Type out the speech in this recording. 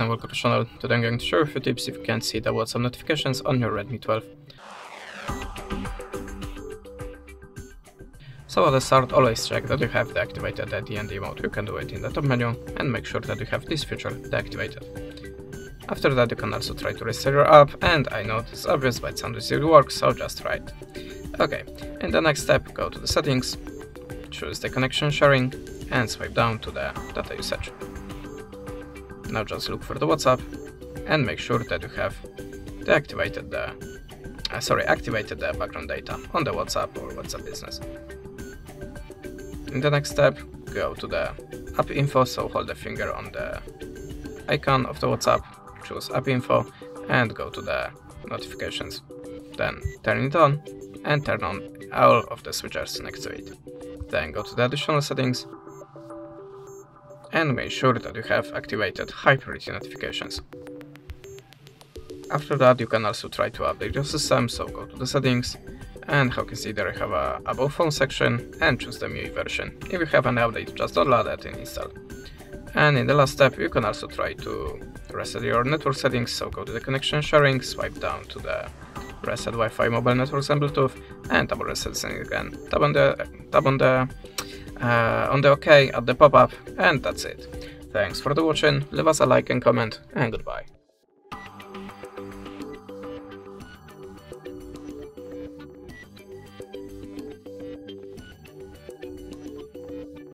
I'm welcome to the channel. Today I'm going to share a few tips if you can't see the WhatsApp notifications on your Redmi 12. So at the start, always check that you have deactivated the DND mode. You can do it in the top menu and make sure that you have this feature deactivated. After that you can also try to restart your app, and I know it's obvious but sometimes it works, so just try it. Okay, in the next step go to the settings, choose the connection sharing and swipe down to the data usage. Now just look for the WhatsApp and make sure that you have deactivated activated the background data on the WhatsApp or WhatsApp Business. In the next step, go to the app info, so hold the finger on the icon of the WhatsApp, choose app info and go to the notifications. Then turn it on and turn on all of the switchers next to it. Then go to the additional settings and make sure that you have activated high priority notifications. After that you can also try to update your system, so go to the settings and how you can see there you have a about phone section and choose the MIUI version. If you have an update just download it and install. And in the last step you can also try to reset your network settings, so go to the connection sharing, swipe down to the reset Wi-Fi, mobile networks and Bluetooth and tap on reset settings again, tap on the OK at the pop-up, and that's it. Thanks for the watching, leave us a like and comment, and goodbye.